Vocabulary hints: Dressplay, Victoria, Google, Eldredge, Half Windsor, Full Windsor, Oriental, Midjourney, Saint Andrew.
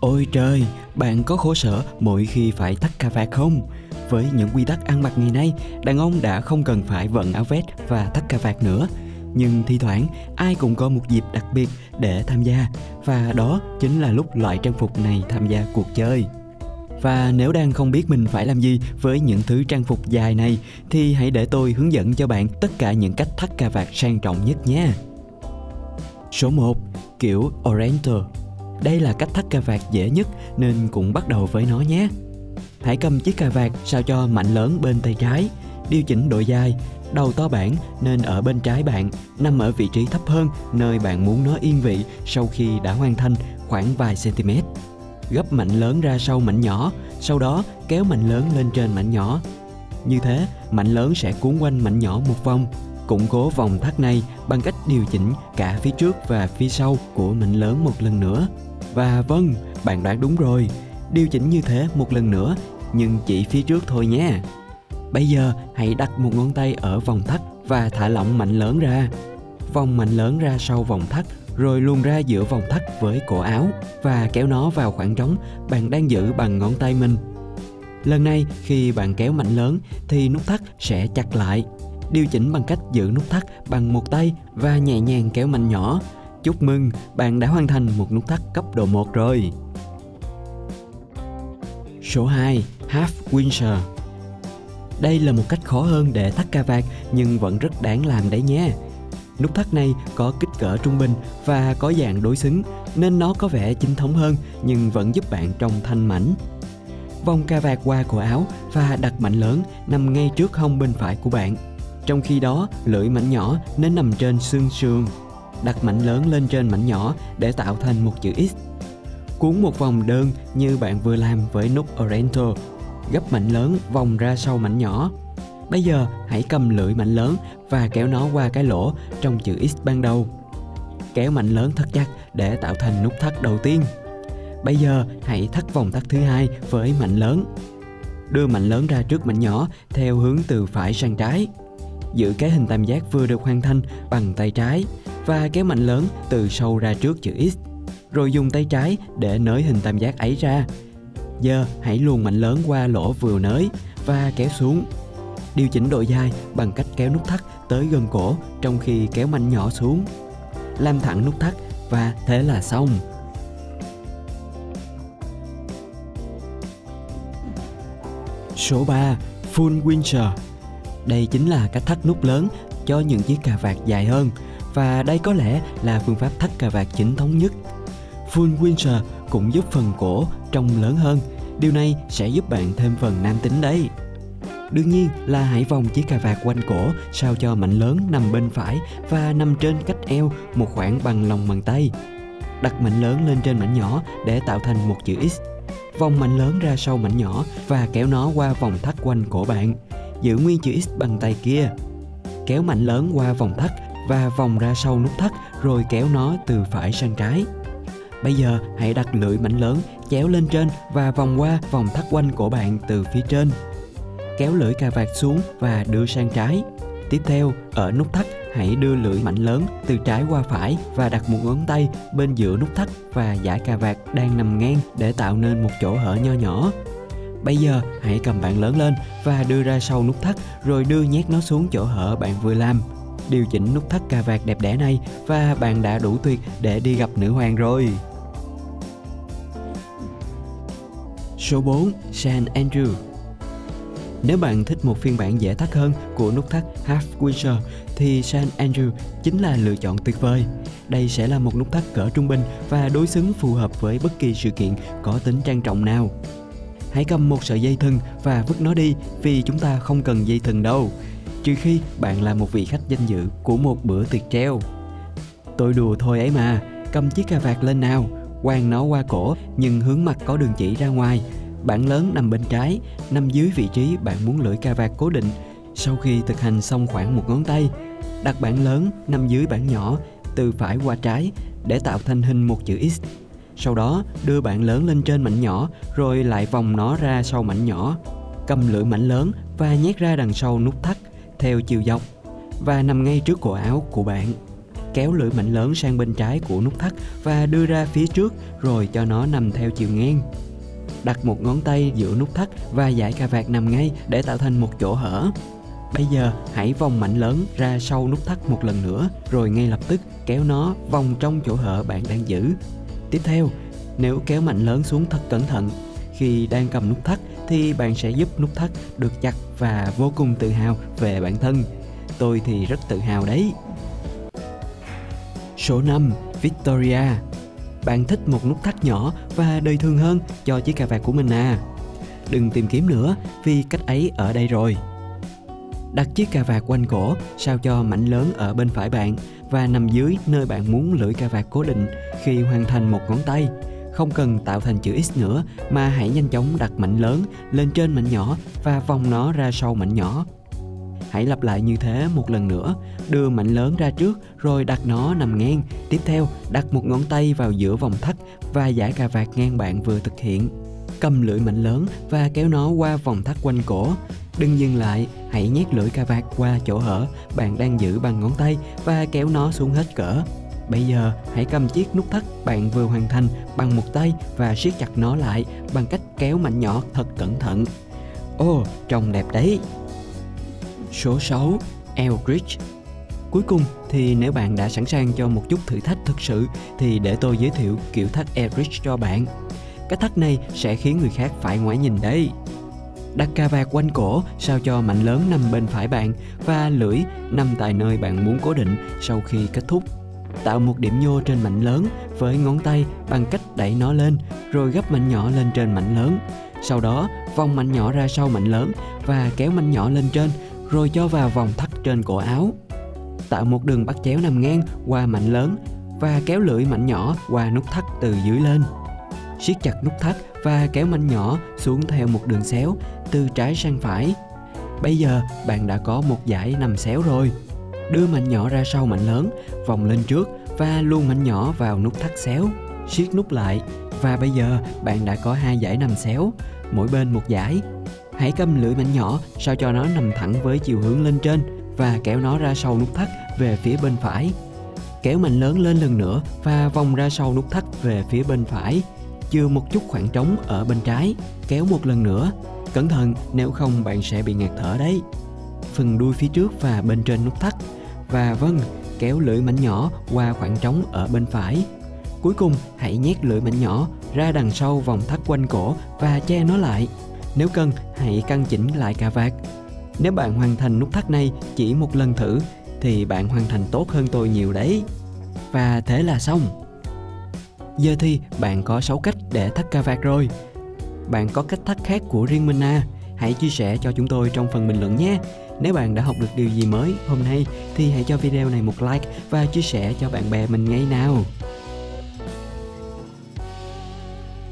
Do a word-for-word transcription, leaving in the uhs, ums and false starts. Ôi trời, bạn có khổ sở mỗi khi phải thắt cà vạt không? Với những quy tắc ăn mặc ngày nay, đàn ông đã không cần phải vận áo vest và thắt cà vạt nữa. Nhưng thi thoảng, ai cũng có một dịp đặc biệt để tham gia, và đó chính là lúc loại trang phục này tham gia cuộc chơi. Và nếu đang không biết mình phải làm gì với những thứ trang phục dài này, thì hãy để tôi hướng dẫn cho bạn tất cả những cách thắt cà vạt sang trọng nhất nhé. Số một. Kiểu Oriental. Đây là cách thắt cà vạt dễ nhất nên cũng bắt đầu với nó nhé. Hãy cầm chiếc cà vạt sao cho mạnh lớn bên tay trái, điều chỉnh độ dài, đầu to bản nên ở bên trái bạn, nằm ở vị trí thấp hơn nơi bạn muốn nó yên vị sau khi đã hoàn thành khoảng vài cm. Gấp mảnh lớn ra sau mảnh nhỏ, sau đó kéo mảnh lớn lên trên mảnh nhỏ. Như thế, mảnh lớn sẽ cuốn quanh mảnh nhỏ một vòng. Củng cố vòng thắt này bằng cách điều chỉnh cả phía trước và phía sau của mảnh lớn một lần nữa. Và vâng, bạn đoán đúng rồi, điều chỉnh như thế một lần nữa, nhưng chỉ phía trước thôi nhé. Bây giờ hãy đặt một ngón tay ở vòng thắt và thả lỏng mảnh lớn ra. Vòng mảnh lớn ra sau vòng thắt, rồi luồn ra giữa vòng thắt với cổ áo và kéo nó vào khoảng trống bạn đang giữ bằng ngón tay mình. Lần này khi bạn kéo mạnh lớn thì nút thắt sẽ chặt lại. Điều chỉnh bằng cách giữ nút thắt bằng một tay và nhẹ nhàng kéo mạnh nhỏ. Chúc mừng, bạn đã hoàn thành một nút thắt cấp độ một rồi. Số hai. Half Windsor. Đây là một cách khó hơn để thắt cà vạt nhưng vẫn rất đáng làm đấy nhé. Nút thắt này có kích cỡ trung bình và có dạng đối xứng nên nó có vẻ chính thống hơn nhưng vẫn giúp bạn trông thanh mảnh. Vòng cà vạt qua cổ áo và đặt mảnh lớn nằm ngay trước hông bên phải của bạn. Trong khi đó, lưỡi mảnh nhỏ nên nằm trên xương sườn. Đặt mảnh lớn lên trên mảnh nhỏ để tạo thành một chữ X. Cuốn một vòng đơn như bạn vừa làm với nút Oriental. Gấp mảnh lớn vòng ra sau mảnh nhỏ. Bây giờ hãy cầm lưỡi mảnh lớn và kéo nó qua cái lỗ trong chữ X ban đầu. Kéo mảnh lớn thật chặt để tạo thành nút thắt đầu tiên. Bây giờ hãy thắt vòng thắt thứ hai với mảnh lớn. Đưa mảnh lớn ra trước mảnh nhỏ theo hướng từ phải sang trái. Giữ cái hình tam giác vừa được hoàn thành bằng tay trái và kéo mảnh lớn từ sâu ra trước chữ X, rồi dùng tay trái để nới hình tam giác ấy ra. Giờ hãy luồn mảnh lớn qua lỗ vừa nới và kéo xuống. Điều chỉnh độ dài bằng cách kéo nút thắt tới gần cổ trong khi kéo mảnh nhỏ xuống. Làm thẳng nút thắt và thế là xong. Số ba. Full Windsor. Đây chính là cách thắt nút lớn cho những chiếc cà vạt dài hơn, và đây có lẽ là phương pháp thắt cà vạt chính thống nhất. Full Windsor cũng giúp phần cổ trông lớn hơn, điều này sẽ giúp bạn thêm phần nam tính đấy. Đương nhiên là hãy vòng chiếc cà vạt quanh cổ sao cho mảnh lớn nằm bên phải và nằm trên cách eo một khoảng bằng lòng bàn tay. Đặt mảnh lớn lên trên mảnh nhỏ để tạo thành một chữ X. Vòng mảnh lớn ra sau mảnh nhỏ và kéo nó qua vòng thắt quanh cổ bạn. Giữ nguyên chữ X bằng tay kia. Kéo mảnh lớn qua vòng thắt và vòng ra sau nút thắt, rồi kéo nó từ phải sang trái. Bây giờ hãy đặt lưỡi mảnh lớn chéo lên trên và vòng qua vòng thắt quanh cổ bạn từ phía trên. Kéo lưỡi cà vạt xuống và đưa sang trái. Tiếp theo, ở nút thắt hãy đưa lưỡi mảnh lớn từ trái qua phải và đặt một ngón tay bên giữa nút thắt và dải cà vạt đang nằm ngang để tạo nên một chỗ hở nho nhỏ. Bây giờ hãy cầm bạn lớn lên và đưa ra sau nút thắt, rồi đưa nhét nó xuống chỗ hở bạn vừa làm. Điều chỉnh nút thắt cà vạt đẹp đẽ này và bạn đã đủ tuyệt để đi gặp nữ hoàng rồi. Số bốn. Saint Andrew. Nếu bạn thích một phiên bản dễ thắt hơn của nút thắt Half Windsor thì Saint Andrew chính là lựa chọn tuyệt vời. Đây sẽ là một nút thắt cỡ trung bình và đối xứng phù hợp với bất kỳ sự kiện có tính trang trọng nào. Hãy cầm một sợi dây thừng và vứt nó đi, vì chúng ta không cần dây thừng đâu, trừ khi bạn là một vị khách danh dự của một bữa tiệc treo. Tôi đùa thôi ấy mà, cầm chiếc cà vạt lên nào, quàng nó qua cổ nhưng hướng mặt có đường chỉ ra ngoài. Bản lớn nằm bên trái, nằm dưới vị trí bạn muốn lưỡi cà vạt cố định. Sau khi thực hành xong khoảng một ngón tay, đặt bản lớn nằm dưới bản nhỏ từ phải qua trái để tạo thành hình một chữ X. Sau đó đưa bạn lớn lên trên mảnh nhỏ, rồi lại vòng nó ra sau mảnh nhỏ. Cầm lưỡi mảnh lớn và nhét ra đằng sau nút thắt theo chiều dọc và nằm ngay trước cổ áo của bạn. kéo lưỡi mảnh lớn sang bên trái của nút thắt và đưa ra phía trước rồi cho nó nằm theo chiều ngang. Đặt một ngón tay giữa nút thắt và dải cà vạt nằm ngay để tạo thành một chỗ hở. Bây giờ hãy vòng mảnh lớn ra sau nút thắt một lần nữa rồi ngay lập tức kéo nó vòng trong chỗ hở bạn đang giữ. Tiếp theo, nếu kéo mảnh lớn xuống thật cẩn thận, khi đang cầm nút thắt thì bạn sẽ giúp nút thắt được chặt và vô cùng tự hào về bản thân. Tôi thì rất tự hào đấy. Số năm. Victoria. Bạn thích một nút thắt nhỏ và đời thường hơn cho chiếc cà vạt của mình à? Đừng tìm kiếm nữa vì cách ấy ở đây rồi. Đặt chiếc cà vạt quanh cổ sao cho mảnh lớn ở bên phải bạn và nằm dưới nơi bạn muốn lưỡi cà vạt cố định khi hoàn thành một ngón tay. Không cần tạo thành chữ X nữa mà hãy nhanh chóng đặt mảnh lớn lên trên mảnh nhỏ và vòng nó ra sau mảnh nhỏ. Hãy lặp lại như thế một lần nữa, đưa mảnh lớn ra trước rồi đặt nó nằm ngang. Tiếp theo, đặt một ngón tay vào giữa vòng thắt và dải cà vạt ngang bạn vừa thực hiện. Cầm lưỡi mảnh lớn và kéo nó qua vòng thắt quanh cổ. Đừng dừng lại, hãy nhét lưỡi cà vạt qua chỗ hở bạn đang giữ bằng ngón tay và kéo nó xuống hết cỡ. Bây giờ, hãy cầm chiếc nút thắt bạn vừa hoàn thành bằng một tay và siết chặt nó lại bằng cách kéo mảnh nhỏ thật cẩn thận. Ồ, trông đẹp đấy! Số sáu. Eldredge. Cuối cùng thì nếu bạn đã sẵn sàng cho một chút thử thách thực sự thì để tôi giới thiệu kiểu thắt Eldredge cho bạn. Cái thắt này sẽ khiến người khác phải ngoái nhìn đấy. Đặt cà vạt quanh cổ sao cho mảnh lớn nằm bên phải bạn và lưỡi nằm tại nơi bạn muốn cố định sau khi kết thúc. Tạo một điểm nhô trên mảnh lớn với ngón tay bằng cách đẩy nó lên rồi gấp mảnh nhỏ lên trên mảnh lớn. Sau đó vòng mảnh nhỏ ra sau mảnh lớn và kéo mảnh nhỏ lên trên rồi cho vào vòng thắt trên cổ áo. Tạo một đường bắt chéo nằm ngang qua mảnh lớn và kéo lưỡi mảnh nhỏ qua nút thắt từ dưới lên. Siết chặt nút thắt và kéo mảnh nhỏ xuống theo một đường xéo từ trái sang phải. Bây giờ bạn đã có một dải nằm xéo rồi. Đưa mảnh nhỏ ra sau mảnh lớn, vòng lên trước và luôn mảnh nhỏ vào nút thắt xéo. Siết nút lại và bây giờ bạn đã có hai dải nằm xéo, mỗi bên một dải. Hãy cầm lưỡi mảnh nhỏ sao cho nó nằm thẳng với chiều hướng lên trên và kéo nó ra sau nút thắt về phía bên phải. Kéo mảnh lớn lên lần nữa và vòng ra sau nút thắt về phía bên phải. Chừa một chút khoảng trống ở bên trái, kéo một lần nữa. Cẩn thận nếu không bạn sẽ bị ngạt thở đấy. Phần đuôi phía trước và bên trên nút thắt. Và vâng, kéo lưỡi mảnh nhỏ qua khoảng trống ở bên phải. Cuối cùng hãy nhét lưỡi mảnh nhỏ ra đằng sau vòng thắt quanh cổ và che nó lại. Nếu cần, hãy căn chỉnh lại cà vạt. Nếu bạn hoàn thành nút thắt này chỉ một lần thử thì bạn hoàn thành tốt hơn tôi nhiều đấy. Và thế là xong. Giờ thì bạn có sáu cách để thắt cà vạt rồi. Bạn có cách thắt khác của riêng mình à? Hãy chia sẻ cho chúng tôi trong phần bình luận nhé. Nếu bạn đã học được điều gì mới hôm nay thì hãy cho video này một like và chia sẻ cho bạn bè mình ngay nào.